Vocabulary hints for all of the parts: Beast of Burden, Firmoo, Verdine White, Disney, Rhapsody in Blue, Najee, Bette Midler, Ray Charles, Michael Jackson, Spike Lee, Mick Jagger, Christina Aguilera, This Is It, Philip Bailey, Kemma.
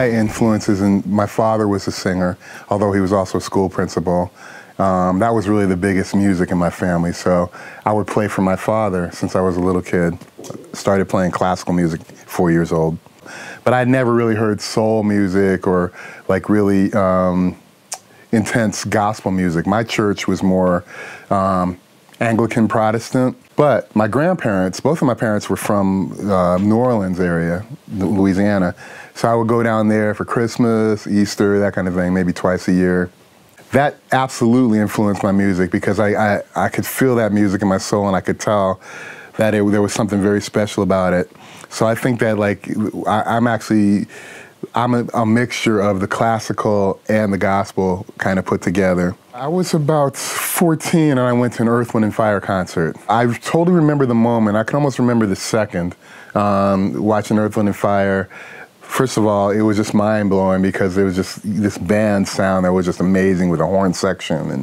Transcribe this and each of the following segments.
my influences, and my father was a singer, although he was also a school principal. That was really the biggest music in my family. So I would play for my father since I was a little kid. Started playing classical music 4 years old. But I'd never really heard soul music or like really intense gospel music. My church was more Anglican Protestant. But my grandparents, both of my parents were from New Orleans area, Louisiana. So I would go down there for Christmas, Easter, that kind of thing, maybe twice a year. That absolutely influenced my music because I could feel that music in my soul and I could tell that there was something very special about it. So I think that like, I'm a mixture of the classical and the gospel kind of put together. I was about 14 and I went to an Earth, Wind & Fire concert. I totally remember the moment. I can almost remember the second watching Earth, Wind & Fire. First of all, it was just mind-blowing because it was just this band sound that was just amazing with a horn section and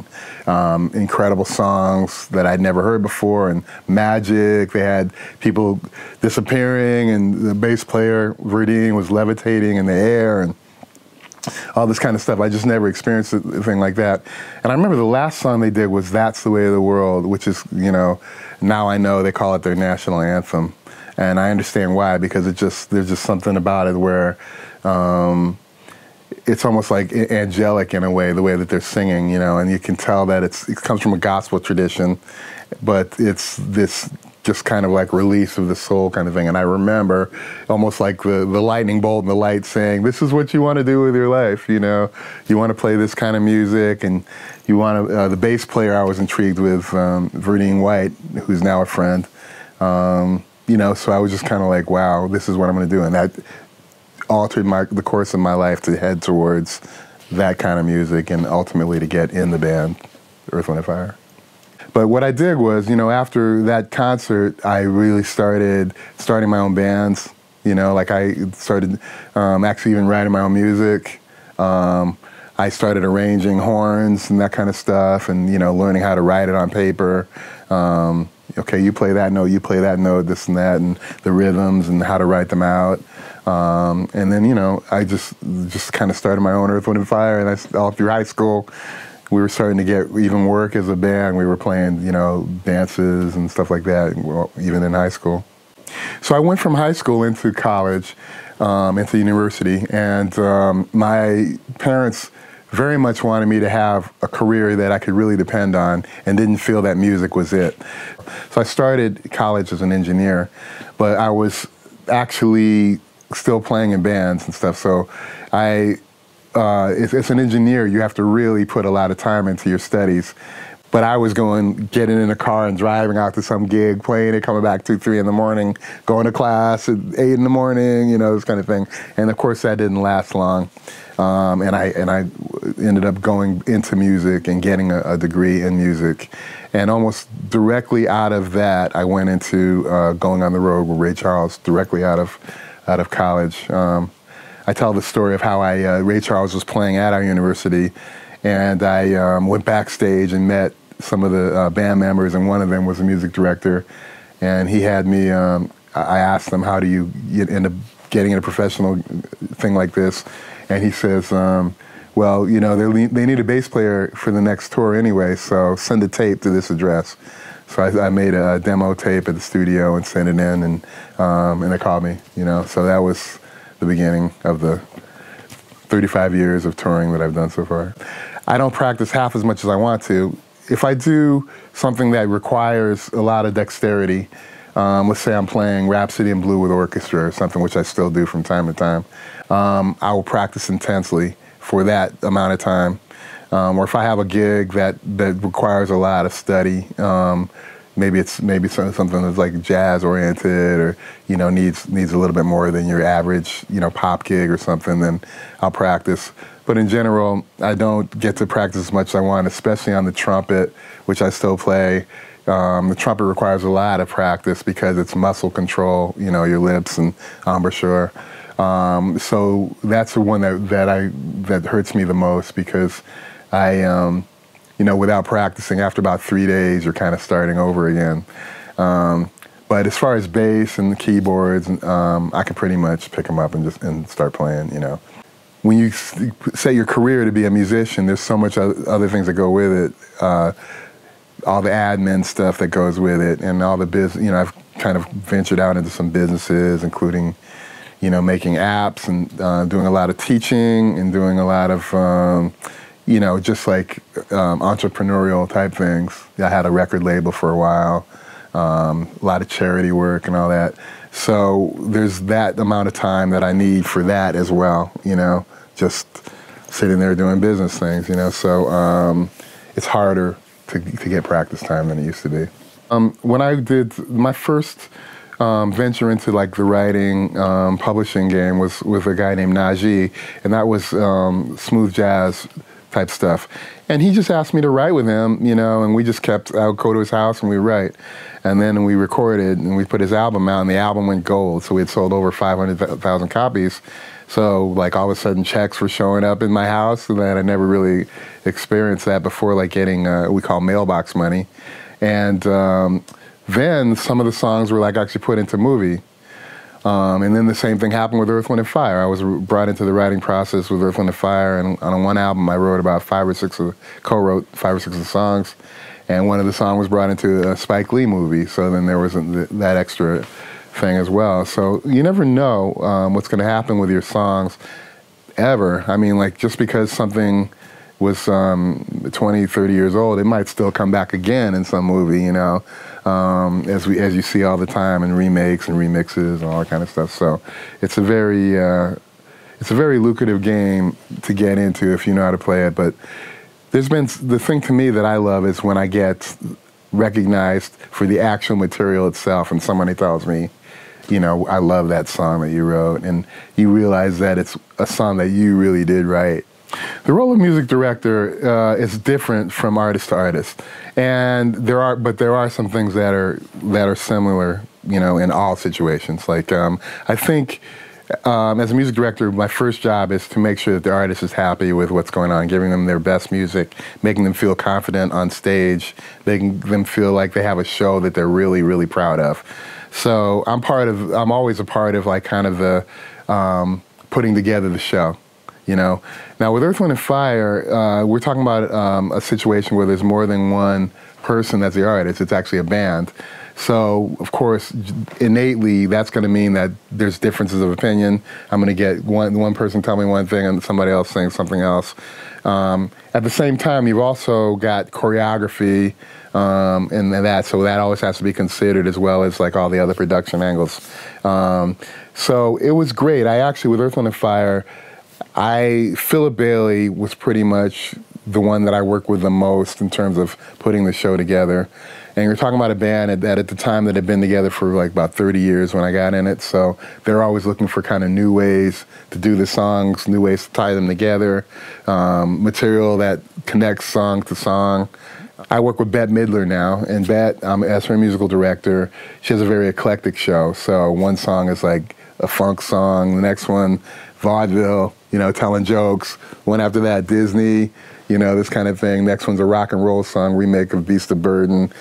incredible songs that I'd never heard before and magic. They had people disappearing and the bass player, Verdine, was levitating in the air and all this kind of stuff. I just never experienced a thing like that. And I remember the last song they did was That's the Way of the World, which is, you know, now I know they call it their national anthem. And I understand why, because it just, there's just something about it where it's almost like angelic in a way, the way that they're singing, you know, and you can tell that it comes from a gospel tradition, but it's this just kind of like release of the soul kind of thing. And I remember almost like the lightning bolt and the light saying, this is what you want to do with your life, you know, you want to play this kind of music and you want to, the bass player I was intrigued with, Verdine White, who's now a friend, you know, so I was just kind of like, wow, this is what I'm going to do. And that altered the course of my life to head towards that kind of music and ultimately to get in the band, Earth, Wind & Fire. But what I did was, you know, after that concert, I really started my own bands. You know, like I started actually even writing my own music. I started arranging horns and that kind of stuff and, you know, learning how to write it on paper. Okay, you play that note, this and that, and the rhythms and how to write them out. And then, you know, I just kind of started my own Earth, Wind & Fire, and all through high school, we were starting to get even work as a band. We were playing, you know, dances and stuff like that, even in high school. So I went from high school into college, into university, and my parents very much wanted me to have a career that I could really depend on and didn't feel that music was it. So I started college as an engineer, but I was actually still playing in bands and stuff. So as an engineer, you have to really put a lot of time into your studies. But I was getting in a car and driving out to some gig, playing it, coming back 2, 3 in the morning, going to class at 8 in the morning, you know, this kind of thing. And of course, that didn't last long. And I ended up going into music and getting a degree in music. And almost directly out of that, I went into going on the road with Ray Charles directly out of college. I tell the story of how Ray Charles was playing at our university. And I went backstage and met some of the band members, and one of them was a music director. And he had me, I asked him, how do you end up getting in a professional thing like this? And he says, well, you know, they need a bass player for the next tour anyway, so send a tape to this address. So I made a demo tape at the studio and sent it in, and they called me, you know. So that was the beginning of the 35 years of touring that I've done so far. I don't practice half as much as I want to. If I do something that requires a lot of dexterity, let's say I'm playing Rhapsody in Blue with orchestra or something, which I still do from time to time, I will practice intensely for that amount of time. Or if I have a gig that requires a lot of study, maybe something that's like jazz oriented, or you know needs a little bit more than your average pop gig or something. Then I'll practice. But in general, I don't get to practice as much as I want, especially on the trumpet, which I still play. The trumpet requires a lot of practice because it's muscle control, you know, your lips and embouchure. So that's the one that hurts me the most because I. You know, without practicing, after about 3 days, you're kind of starting over again. But as far as bass and the keyboards, I can pretty much pick them up and start playing, you know. when you say your career to be a musician, there's so much other things that go with it, all the admin stuff that goes with it, and all the business. You know, I've kind of ventured out into some businesses, including, you know, making apps and doing a lot of teaching and doing a lot of, you know, just like entrepreneurial type things. I had a record label for a while, a lot of charity work and all that. So there's that amount of time that I need for that as well, you know, just sitting there doing business things, you know. So it's harder to get practice time than it used to be. When I did my first venture into like the writing, publishing game was with a guy named Najee, and that was smooth jazz type stuff. And he just asked me to write with him, you know, and we just kept, I would go to his house and we write. And then we recorded and we put his album out, and the album went gold. So we had sold over 500,000 copies. So like all of a sudden checks were showing up in my house, and then I never really experienced that before, like getting what we call mailbox money. And then some of the songs were like actually put into movie. And then the same thing happened with Earth, Wind & Fire. I was brought into the writing process with Earth, Wind & Fire, and on one album I wrote about co-wrote 5 or 6 of the songs, and one of the songs was brought into a Spike Lee movie, so then there was that extra thing as well. So you never know what's gonna happen with your songs ever. I mean, like, just because something was 20, 30 years old, it might still come back again in some movie, you know, as you see all the time in remakes and remixes and all that kind of stuff. So it's a very lucrative game to get into if you know how to play it. But there's been, the thing to me that I love is when I get recognized for the actual material itself and somebody tells me, you know, I love that song that you wrote, and you realize that it's a song that you really did write. The role of music director is different from artist to artist, and there are some things that are similar, you know, in all situations. Like I think as a music director, my first job is to make sure that the artist is happy with what's going on, giving them their best music, making them feel confident on stage, making them feel like they have a show that they're really, really proud of. So I'm always a part of like kind of the putting together the show. You know, now with Earth, Wind & Fire, we're talking about a situation where there's more than one person that's the artist. It's actually a band. So, of course, innately, that's going to mean that there's differences of opinion. I'm going to get one person tell me one thing and somebody else saying something else. At the same time, you've also got choreography and that, so that always has to be considered, as well as like all the other production angles. So it was great. I actually, with Earth, Wind & Fire, Philip Bailey was pretty much the one that I worked with the most in terms of putting the show together. And you're talking about a band that at the time that had been together for like about 30 years when I got in it, so they're always looking for kind of new ways to do the songs, new ways to tie them together, material that connects song to song. I work with Bette Midler now, and Bette, as her musical director, she has a very eclectic show. So one song is like a funk song, the next one, vaudeville, you know, telling jokes. One after that, Disney, you know, this kind of thing. Next one's a rock and roll song, remake of Beast of Burden,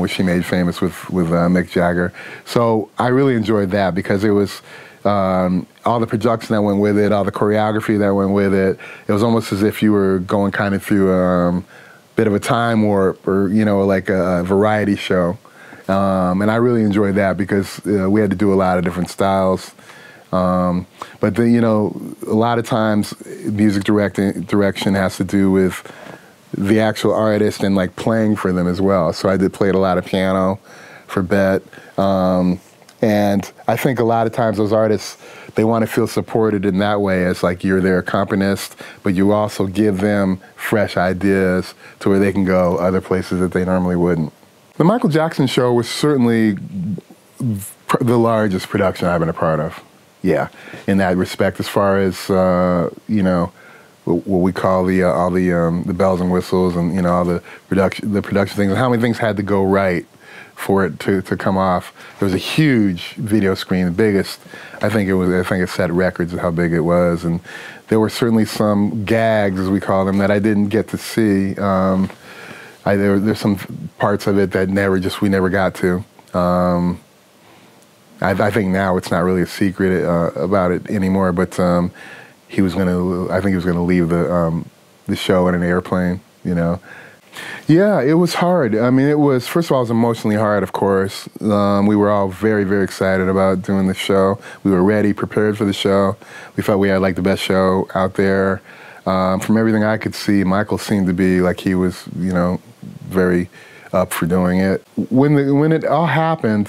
which she made famous with Mick Jagger. So I really enjoyed that because it was all the production that went with it, all the choreography that went with it. It was almost as if you were going kind of through a bit of a time warp, or, you know, like a variety show. And I really enjoyed that because we had to do a lot of different styles. But you know, a lot of times music direction has to do with the actual artist and like playing for them as well. So I played a lot of piano for Bette. And I think a lot of times those artists, they want to feel supported in that way, as like you're their accompanist, but you also give them fresh ideas to where they can go other places that they normally wouldn't. The Michael Jackson show was certainly the largest production I've been a part of. Yeah, in that respect, as far as you know, what we call the all the bells and whistles, and you know, all the production things, and how many things had to go right for it to come off. There was a huge video screen, the biggest. I think it set records of how big it was, and there were certainly some gags, as we call them, that I didn't get to see. There's some parts of it that we never got to. I think now it's not really a secret about it anymore, but he was going to, I think he was going to leave the show in an airplane, you know. Yeah, it was hard. I mean, it was, first of all, it was emotionally hard, of course. We were all very, very excited about doing the show. We were ready, prepared for the show. We felt we had, like, the best show out there. From everything I could see, Michael seemed to be like he was, you know, very up for doing it. When it all happened,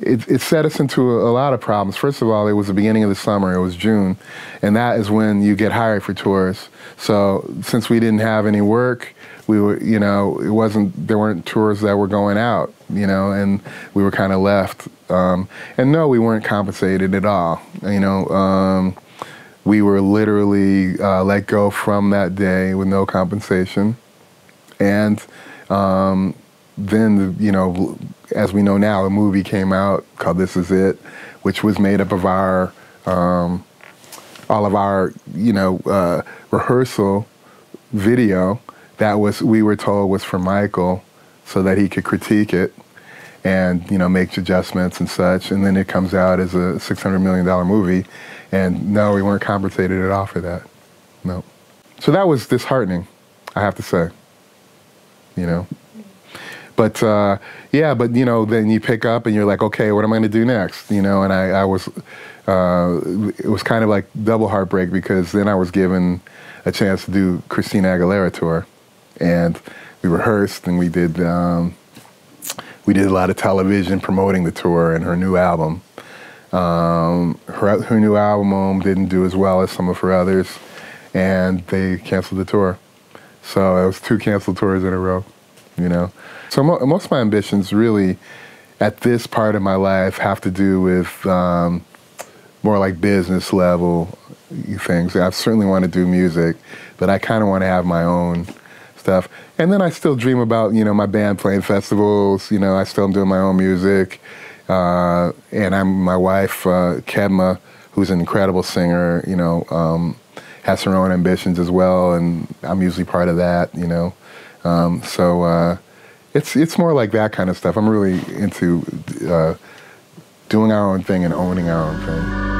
it set us into a lot of problems. First of all, it was the beginning of the summer, it was June, and that is when you get hired for tours. So since we didn't have any work, we were, you know, it wasn't, there weren't tours that were going out, you know, and we were kind of left. And no, we weren't compensated at all, you know. We were literally let go from that day with no compensation. And then, you know, as we know now, a movie came out called This Is It, which was made up of our, all of our, you know, rehearsal video that was, we were told was for Michael so that he could critique it and, you know, make adjustments and such. And then it comes out as a $600 million movie. And no, we weren't compensated at all for that. No. So that was disheartening, I have to say, you know. But yeah, but you know, then you pick up and you're like, okay, what am I gonna do next? You know, and I was, it was kind of like double heartbreak because then I was given a chance to do Christina Aguilera tour. And we rehearsed and we did a lot of television promoting the tour and her new album. Her new album didn't do as well as some of her others, and they canceled the tour. So it was 2 canceled tours in a row, you know. So most of my ambitions really at this part of my life have to do with more like business level things. I certainly want to do music, but I kind of want to have my own stuff. And then I still dream about, you know, my band playing festivals, you know, I still am doing my own music. And my wife, Kemma, who's an incredible singer, you know, has her own ambitions as well, and I'm usually part of that, you know. So it's more like that kind of stuff. I'm really into doing our own thing and owning our own thing.